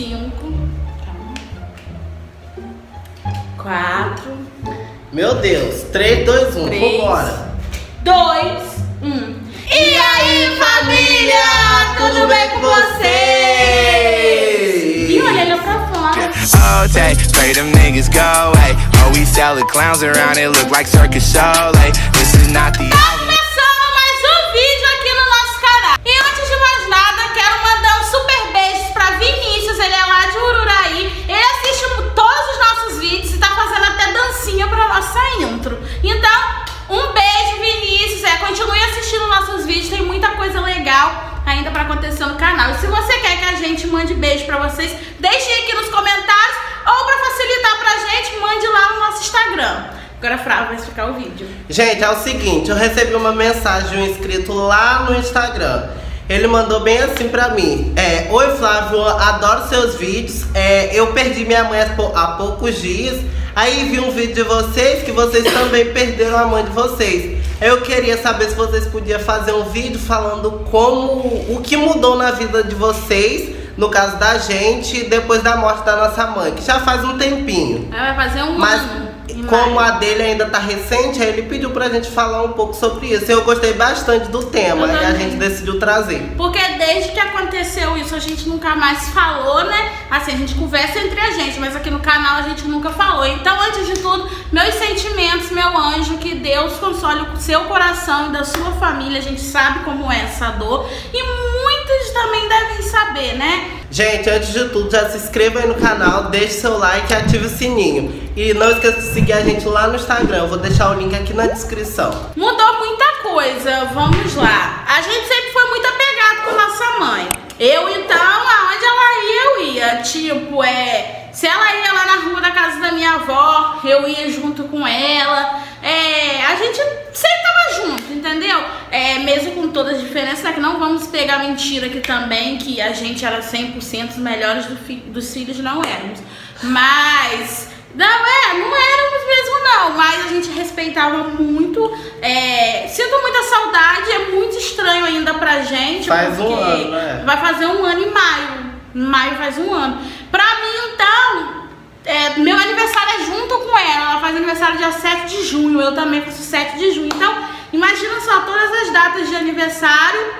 5, 4. Meu Deus, 3, 2, 1, vambora. 2, 1. E aí, família? Tudo bem com vocês? E olhando pra fora. All day, pray them niggas go away. Oh, we sell the clowns around, it look like circus show. This is not the... ainda pra acontecer no canal. E se você quer que a gente mande beijo pra vocês, deixem aqui nos comentários, ou pra facilitar pra gente, mande lá no nosso Instagram. Agora a Flávio vai explicar o vídeo. Gente, é o seguinte, eu recebi uma mensagem de um inscrito lá no Instagram. Ele mandou bem assim pra mim: oi Flávio, adoro seus vídeos, eu perdi minha mãe há poucos dias. Aí vi um vídeo de vocês, que vocês também perderam a mãe de vocês. Eu queria saber se vocês podiam fazer um vídeo falando o que mudou na vida de vocês, no caso da gente, depois da morte da nossa mãe, que já faz um tempinho. Ela vai fazer um ano. Como a dele ainda tá recente, aí ele pediu pra gente falar um pouco sobre isso. Eu gostei bastante do tema e a gente decidiu trazer. Porque desde que aconteceu isso, a gente nunca mais falou, né? Assim, a gente conversa entre a gente, mas aqui no canal a gente nunca falou. Então, antes de tudo, meus sentimentos, meu anjo, que Deus console o seu coração e da sua família. A gente sabe como é essa dor e muitos também devem saber, né? Gente, antes de tudo, já se inscreva aí no canal, deixe seu like e ative o sininho. E não esqueça de seguir a gente lá no Instagram, eu vou deixar o link aqui na descrição. Mudou muita coisa, vamos lá. A gente sempre foi muito apegado com nossa mãe. Eu, então, aonde ela ia, eu ia. Tipo, se ela ia lá na rua da casa da minha avó, eu ia junto com ela. A gente sempre tava junto, entendeu? Mesmo com todas as diferenças, né? Que não vamos pegar mentira aqui também, que a gente era 100% melhores dos filhos, não éramos. Mas... não éramos mesmo não, mas a gente respeitava muito. Sinto muita saudade, é muito estranho ainda pra gente. Faz um ano, né? Vai fazer um ano em maio. Em maio faz um ano. Pra mim, então... meu aniversário é junto com ela. Ela faz aniversário dia 7 de junho. Eu também faço 7 de junho. Então, imagina só, todas as datas de aniversário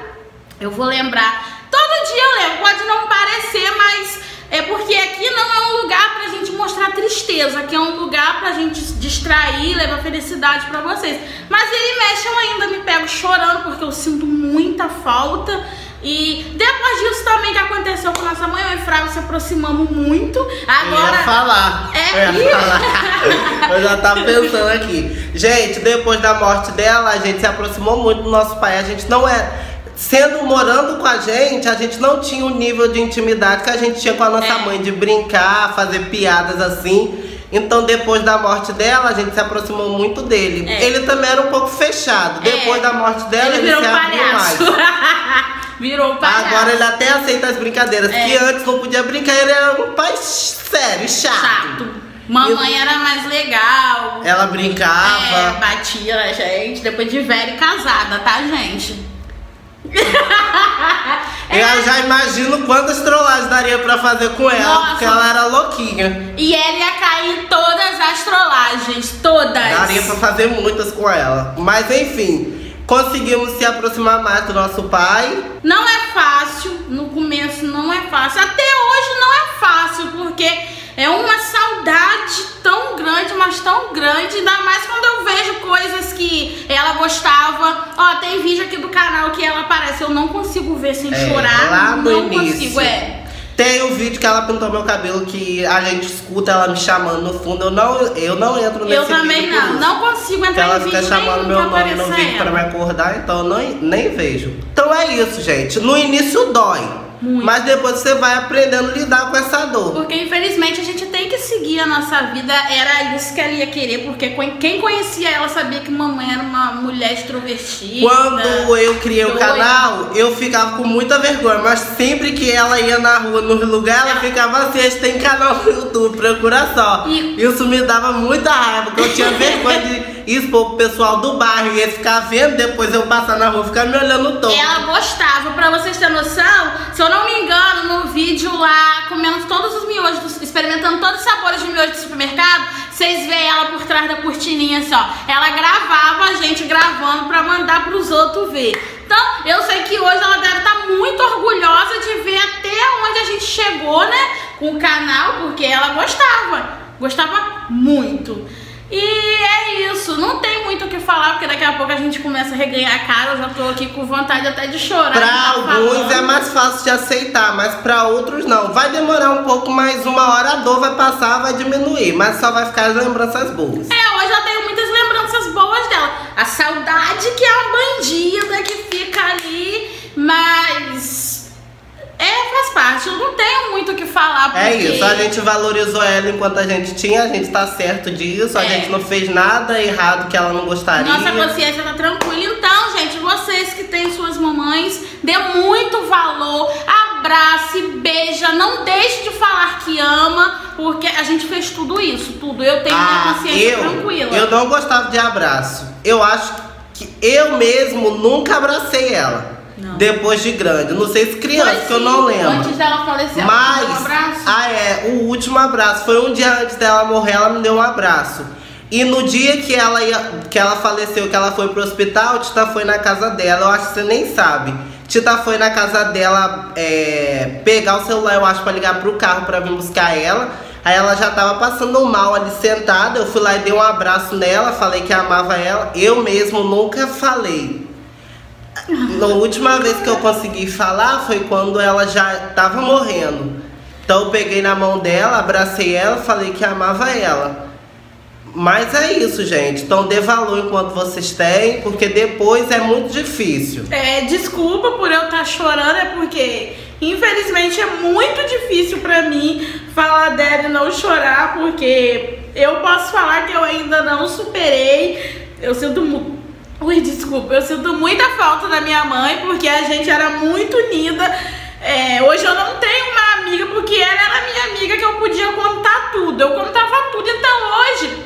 eu vou lembrar. Todo dia eu lembro. Pode não parecer, mas é porque aqui não é um lugar pra gente mostrar tristeza. Aqui é um lugar pra gente distrair, levar felicidade pra vocês. Mas ele mexe, eu ainda me pego chorando, porque eu sinto muita falta. E depois disso também que aconteceu com nossa mãe, eu e Flávio se aproximamos muito. Agora... Eu ia falar. Eu já tava pensando aqui. Gente, depois da morte dela, a gente se aproximou muito do nosso pai. A gente não é... morando com a gente não tinha o nível de intimidade que a gente tinha com a nossa mãe, de brincar, fazer piadas assim. Então, depois da morte dela, a gente se aproximou muito dele. Ele também era um pouco fechado. Depois da morte dela, ele se abriu mais. Virou um palhaço. Agora ele até aceita as brincadeiras, que antes não podia brincar, ele era um pai sério, chato. Mamãe era mais legal. Ela brincava. Batia na gente, depois de velha e casada, tá, gente? Eu já imagino quantas trollagens daria pra fazer com ela. Nossa. Porque ela era louquinha. E ela ia cair em todas as trollagens. Todas. Daria pra fazer muitas com ela. Mas enfim, conseguimos se aproximar mais do nosso pai. Não é fácil, no começo não é fácil. Até hoje não é fácil, porque... é uma saudade tão grande, mas tão grande. Ainda mais quando eu vejo coisas que ela gostava. Ó, tem vídeo aqui do canal que ela aparece. Eu não consigo ver sem chorar. Lá no início. Tem um vídeo que ela pintou meu cabelo, que a gente escuta ela me chamando no fundo. Eu não entro nesse vídeo. Eu também não. Não consigo entrar nesse vídeo. Ela fica chamando meu nome no vídeo pra me acordar, então eu nem vejo. Então é isso, gente. No início dói. Muito. Mas depois você vai aprendendo a lidar com essa dor. Porque infelizmente a gente tem que seguir a nossa vida. Era isso que ela ia querer. Porque quem conhecia ela sabia que mamãe era uma mulher extrovertida. Quando eu criei o canal, eu ficava com muita vergonha. Mas sempre que ela ia na rua, no lugar, ela ficava assim: a gente tem canal no YouTube, procura só. Isso me dava muita raiva, porque eu tinha vergonha de... expor pro pessoal do bairro e eles ficar vendo, depois eu passar na rua e ficar me olhando todo. Ela gostava, pra vocês terem noção, se eu não me engano, no vídeo lá, comendo todos os miojos, experimentando todos os sabores de miojo do supermercado, vocês veem ela por trás da cortininha assim, ó. Ela gravava a gente gravando pra mandar pros outros ver. Então, eu sei que hoje ela deve estar muito orgulhosa de ver até onde a gente chegou, né, com o canal, porque ela gostava, gostava muito. E é isso, não tem muito o que falar, porque daqui a pouco a gente começa a reganhar a cara, eu já tô aqui com vontade até de chorar. Pra alguns é mais fácil de aceitar, mas pra outros não. Vai demorar um pouco, mais uma hora a dor vai passar, vai diminuir, mas só vai ficar as lembranças boas. É, hoje eu tenho muitas lembranças boas dela. A saudade que é uma bandida que fica ali, mas faz parte, eu não tenho muito o que falar. Porque... é isso, a gente valorizou ela enquanto a gente tinha, a gente tá certo disso, a gente não fez nada errado que ela não gostaria. Nossa consciência tá tranquila. Então, gente, vocês que têm suas mamães, dê muito valor, abrace, beija, não deixe de falar que ama. Porque a gente fez tudo isso, tudo. Eu tenho minha consciência tranquila. Eu não gostava de abraço. Eu acho que eu mesmo nunca abracei ela. Não. Depois de grande. Não sei se criança, que eu não lembro. Antes dela falecer, ela me deu um abraço? O último abraço. Foi um dia antes dela morrer, ela me deu um abraço. E no dia que ela, faleceu, que ela foi pro hospital, Tita foi na casa dela. Eu acho que você nem sabe. Tita foi na casa dela pegar o celular, eu acho, pra ligar pro carro pra vir buscar ela. Aí ela já tava passando mal ali sentada, eu fui lá e dei um abraço nela, falei que amava ela. Eu mesmo nunca falei. A última vez que eu consegui falar foi quando ela já tava morrendo. Então eu peguei na mão dela, abracei ela, falei que amava ela. Mas é isso, gente. Então dê valor enquanto vocês têm, porque depois é muito difícil. Desculpa por eu estar chorando, é porque... infelizmente é muito difícil pra mim falar dela e não chorar, porque eu posso falar que eu ainda não superei. Eu sinto muito... eu sinto muita falta da minha mãe, porque a gente era muito unida. Hoje eu não tenho uma amiga, porque ela era minha amiga que eu podia contar tudo. Eu contava tudo, então hoje...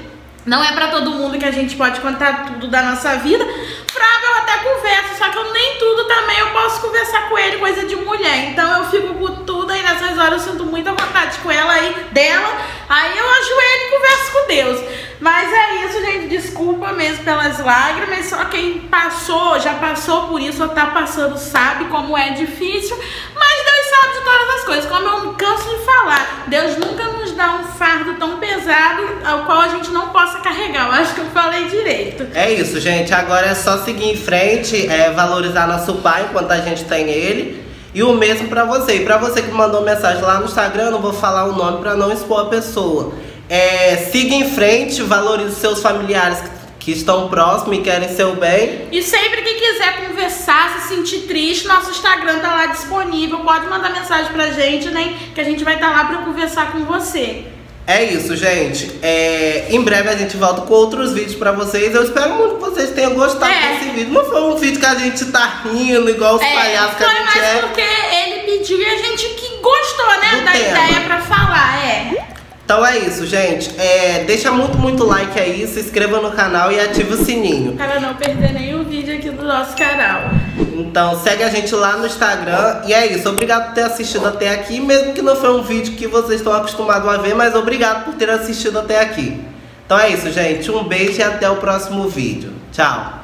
não é pra todo mundo que a gente pode contar tudo da nossa vida. Flávio, eu até converso, só que eu nem tudo também eu posso conversar com ele, coisa de mulher. Então eu fico com tudo aí nessas horas, eu sinto muita vontade com ela aí, dela. Aí eu ajoelho e converso com Deus. Mas é isso, gente, desculpa mesmo pelas lágrimas. Só quem passou, já passou por isso ou tá passando, sabe como é difícil. Mas Deus sabe de todas as coisas, como eu não canso de falar. Deus nunca nos dá um fardo tão pesado ao qual a gente não possa carregar. Eu acho que eu falei direito. É isso, gente. Agora é só seguir em frente, valorizar nosso pai enquanto a gente tem ele. E o mesmo pra você. E pra você que mandou mensagem lá no Instagram, eu não vou falar o nome pra não expor a pessoa. Siga em frente, valorize seus familiares que estão próximos e querem seu bem. E sempre que quiser conversar, se sentir triste, nosso Instagram tá lá disponível. Pode mandar mensagem pra gente, né? Que a gente vai estar lá pra conversar com você. É isso, gente. Em breve a gente volta com outros vídeos pra vocês. Eu espero muito que vocês tenham gostado desse vídeo. Não foi um vídeo que a gente tá rindo, igual os palhaços que a gente é. Foi mais porque ele pediu e a gente que gostou, né? Da ideia pra falar, Então é isso, gente. Deixa muito like aí, se inscreva no canal e ativa o sininho para não perder nenhum vídeo aqui do nosso canal. Então segue a gente lá no Instagram. E é isso, obrigado por ter assistido até aqui. Mesmo que não foi um vídeo que vocês estão acostumados a ver, mas obrigado por ter assistido até aqui. Então é isso, gente. Um beijo e até o próximo vídeo. Tchau.